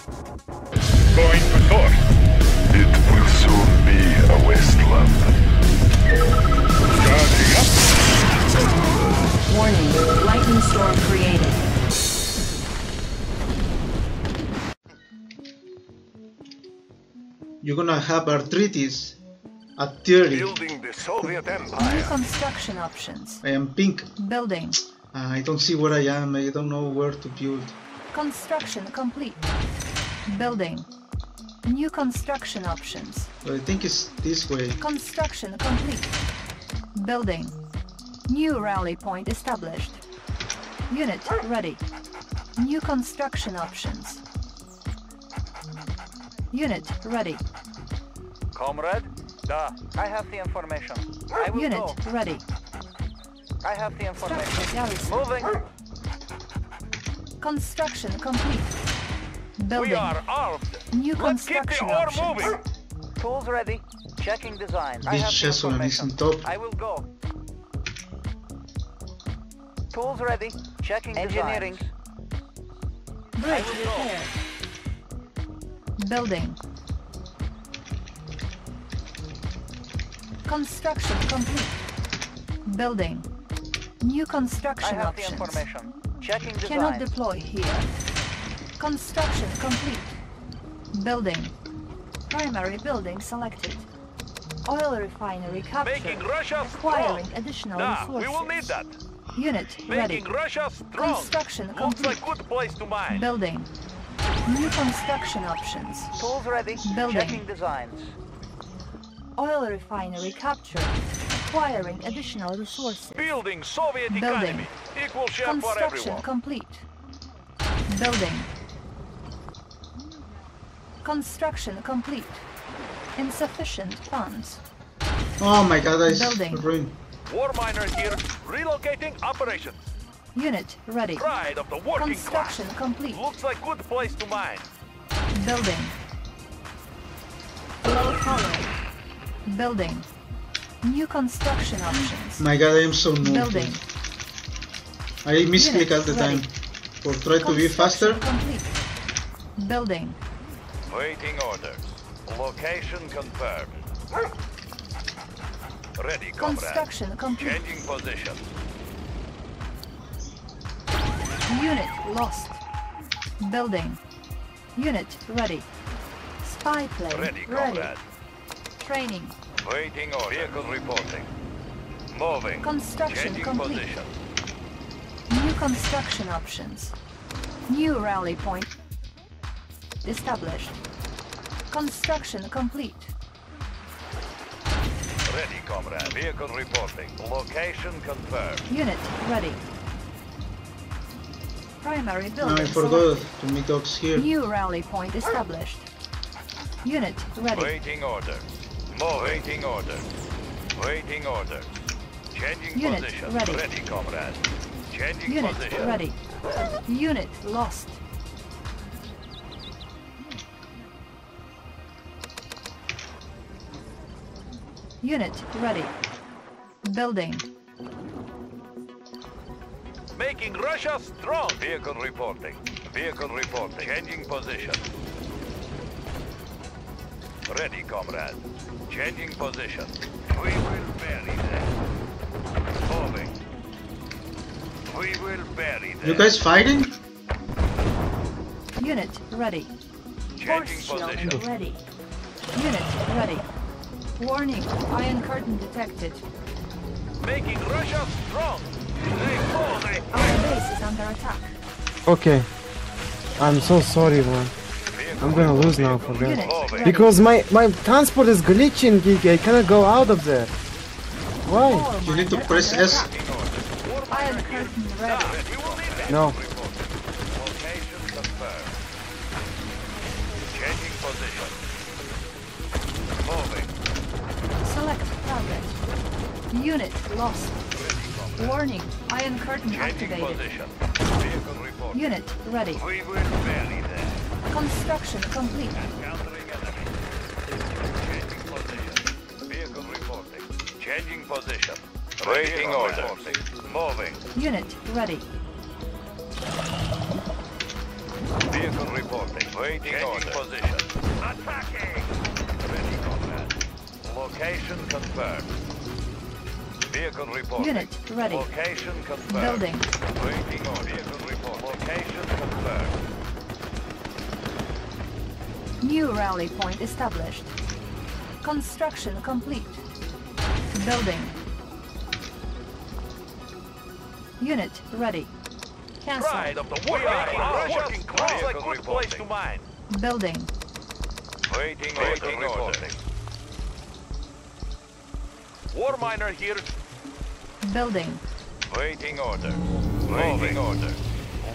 Going for course. It will soon be a wasteland. Charging up. Warning, lightning storm created. You're gonna have arthritis at 30. Building the Soviet Empire. New construction options. I am pink. Building. I don't see where I am. I don't know where to build. Construction complete. Building. New construction options. But I think it's this way. Construction complete. Building. New rally point established. Unit ready. New construction options. Unit ready. Comrade, da. I have the information. I will Unit go. Ready. I have the information. Moving. Construction complete. Building. We are armed. New Let's construction keep the ore moving. Tools ready. Checking design. I have the information. I will go. Tools ready. Checking engineering. Bridge repair. Building. Construction complete. Building. New construction I have options. The information. Checking design. Cannot deploy here. Construction complete. Building. Primary building selected. Oil refinery captured. Making Russia Acquiring strong. Additional resources. We will need that. Unit Making ready. Russia strong. Construction complete. Looks a good place to mine. Building. New construction options. Tools ready. Building. Checking designs. Oil refinery captured. Acquiring additional resources. Building Soviet economy. Equal share for everyone. Construction complete. Building. Construction complete. Insufficient funds. Oh my god, I Building. War miner here. Relocating operations. Unit ready. Pride of the working Construction class. Complete. Looks like good place to mine. Building. Low power. Building. New construction options. My god, I am so moved. Building. I misclick all the time. Or try to be faster. Complete. Building. Waiting orders. Location confirmed. Ready, comrade. Construction complete. Changing position. Unit lost. Building. Unit ready. Spy plane ready. Comrade. Training. Waiting or vehicle reporting. Moving. Construction Changing complete. Position. New construction options. New rally point established. Construction complete. Ready, comrade. Vehicle reporting. Location confirmed. Unit ready. Primary building. No, I forgot to meet dogs here. New rally point established. Unit ready. Waiting order. More waiting order. Waiting order. Changing Unit position. Ready. Ready, comrade. Changing Unit position. Ready. Unit lost. Unit ready. Building. Making Russia strong. Vehicle reporting. Vehicle reporting. Changing position. Ready, comrade. Changing position. We will bury them. Moving. We will bury them. You guys fighting? Unit ready. Changing position. Ready. Unit ready. Warning. Iron curtain detected. Making Russia strong. Our base is under attack. Okay. I'm so sorry, man. I'm gonna lose now for that. Because my transport is glitching, I cannot go out of there. Why? You need to press S. I am curtain ready. No. Changing position. Moving. Select target. Unit lost. Warning, iron curtain activated. Unit ready. We will bury them. Construction complete. Encountering enemy. Changing position. Vehicle reporting. Changing position. Waiting order. Moving. Unit ready. Vehicle Vehicle reporting. Waiting order. Position. Attacking! Ready, combat. Location confirmed. Vehicle reporting. Unit ready. Location confirmed. Building. Waiting order. Vehicle report. Location confirmed. New rally point established. Construction complete. Building. Unit ready. Cancel. Pride of the world. Working class like good place to mine. Building. Waiting order. War miner here. Building. Waiting order. Moving order.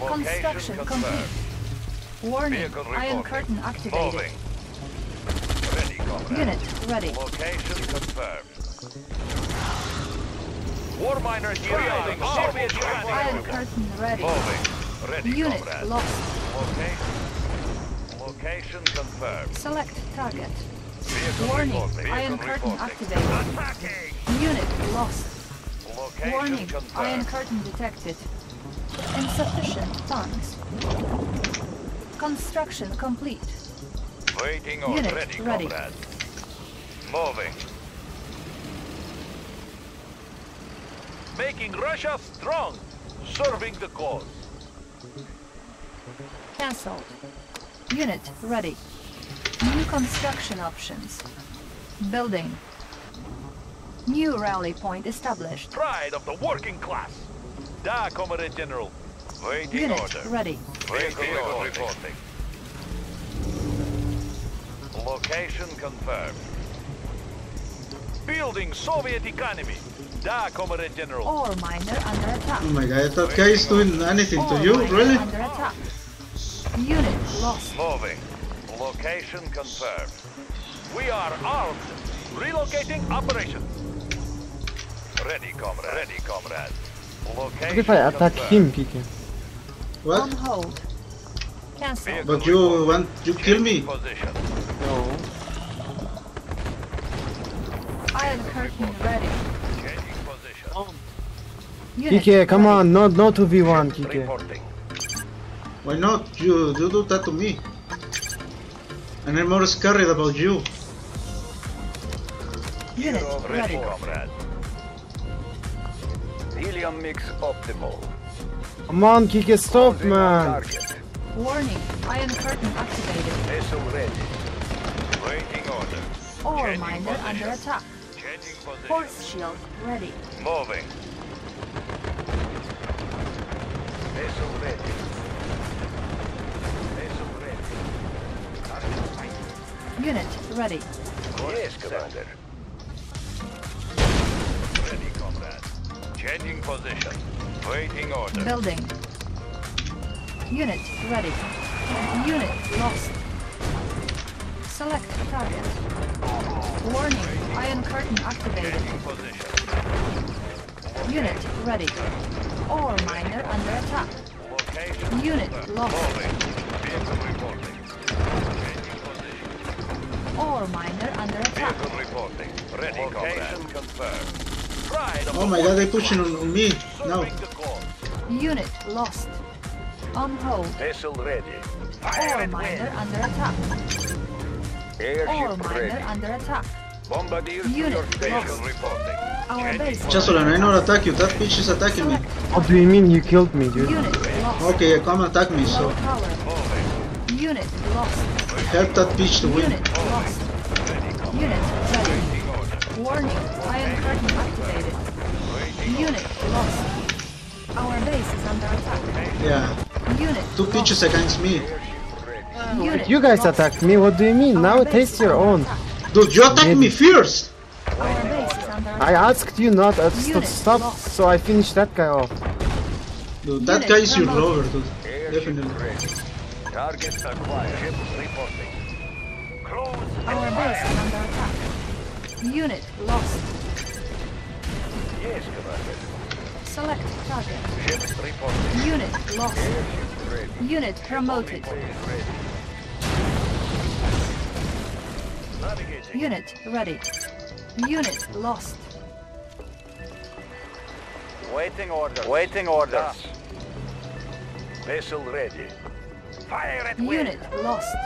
Construction complete. Warning. Iron curtain activated. Moving. Ready, comrade. Unit ready. Location confirmed. War miner here. Iron curtain ready. Moving. Ready. Unit comrade. Lost. Location confirmed. Select target. Vehicle warning. Reporting. Iron curtain activated. Attacking. Unit lost. Location warning. Confirmed. Iron curtain detected. Insufficient funds. Construction complete. Waiting on unit ready. Comrade. Moving. Making Russia strong, serving the cause. Cancelled. Unit ready. New construction options. Building. New rally point established. Pride of the working class. Da, Comrade General. Waiting unit order. Ready. Waiting order. Reporting. Location confirmed. Building Soviet economy. Da, Comrade General. All miner under attack. Oh my god, I thought guys doing anything all to you, really? Under attack. Unit lost. Moving. Location confirmed. We are armed. Relocating operation. Ready, comrade. Ready, comrade. Location if I attack confirmed. Him, Kiki? What? On hold. Cancel. But you want you kill me? Position. No. Iron curtain ready. Kike, come on, no 2v1, Kike. Why not? You do that to me. And I'm more scared about you. Unit ready, comrade. Helium mix optimal. Come on, Kike, stop, man. Warning, iron curtain activated. SO ready. Waiting order. All miner under attack. Force shield ready. Moving. Vessel ready. Vessel ready. Unit ready. Yes, Commander. Ready, comrade. Changing position. Waiting order. Building. Unit ready. Unit lost. Select target. Warning. Iron curtain activated. Unit ready. Ore miner under attack. Location unit lost. Ore miner under attack. Ready, location confirmed. Oh my god, they're pushing on me. No. Unit lost. On hold. Vessel ready. Ore miner under attack. Ore miner under attack. Bombardier unit your lost. Reporting. Our base. Chasolan, I not attack you. That bitch is attacking me. What do you mean you killed me, dude? Unit lost. Okay, come attack me, so. Unit lost. Help that bitch to win. Unit lost. Unit ready. Warning, iron curtain activated. Unit lost. Our base is under attack. Yeah. Unit two bitches against me. You guys lost. Attacked me. What do you mean? Our now it tastes your own. Attack. Dude, you attacked me first! I asked you not to stop, lost. So I finished that guy off. Dude, that unit guy is your lover, dude. Definitely. Targets acquired. Reporting. Close. Our base is under attack. Unit lost. Yes, Commander. Select target. Ship reporting. Unit lost. Unit promoted. Unit ready. Unit lost. Waiting order. Vessel ready. Fire at Unit will. Lost.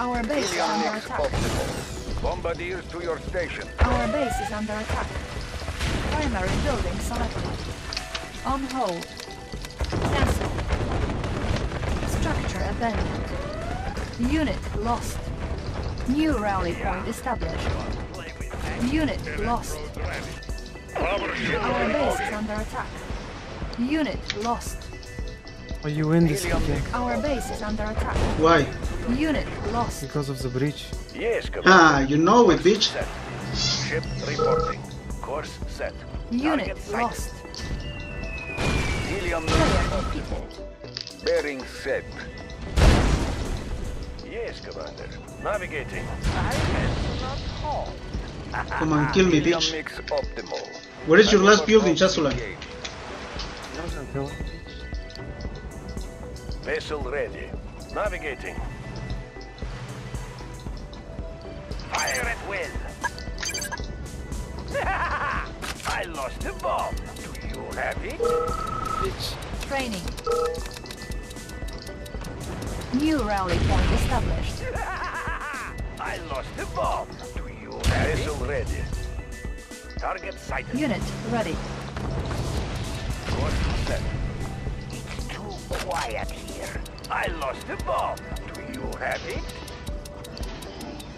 Our base is under attack. Bombardiers to your station. Our base is under attack. Primary building selected. On hold. Cancel. Structure abandoned. Unit lost. New rally point established. Unit lost. Our base is under attack. Unit lost. Are you in this again? Our base is under attack. Why? Unit lost. Because of the breach. Yes, Commander. Ah, you know it, bitch. Ship reporting. Course set. Unit lost. Helium people. Bearing set. Yes, Commander. Navigating. Come on, kill me, bitch. Where is your last building, Chasula? Vessel ready. Navigating. Fire at will. I lost the bomb. Do you have it? It's training. New rally point established. I lost the bomb. Do you have it? Vessel ready. Target sighted. Unit ready. Course set. It's too quiet here. I lost the bomb. Do you have it?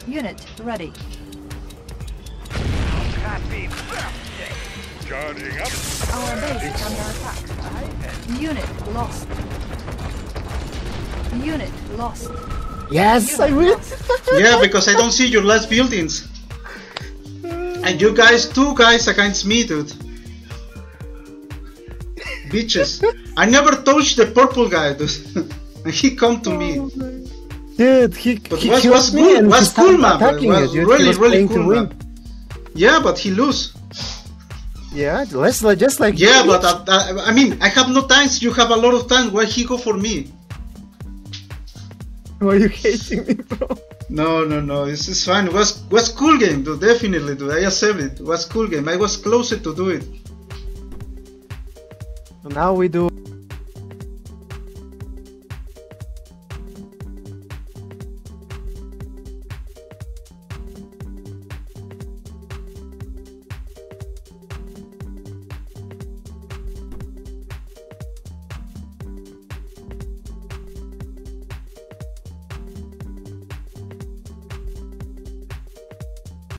Unit ready. Happy birthday! Charging up! Our base is under attack. Unit lost. Unit lost. Yes, I will! Yeah, because I don't see your last buildings. And you guys, two guys against me, dude. Bitches. I never touched the purple guy, dude. And he come to me. Dude, he was really cool, man. Yeah, but he lose. Yeah, just like yeah, but I mean, I have no time. You have a lot of time. Why he go for me? Why are you hating me, bro? No. This is fine. It was cool game, dude. Definitely, dude. I accept it. It was cool game. I was closer to do it. So now we do.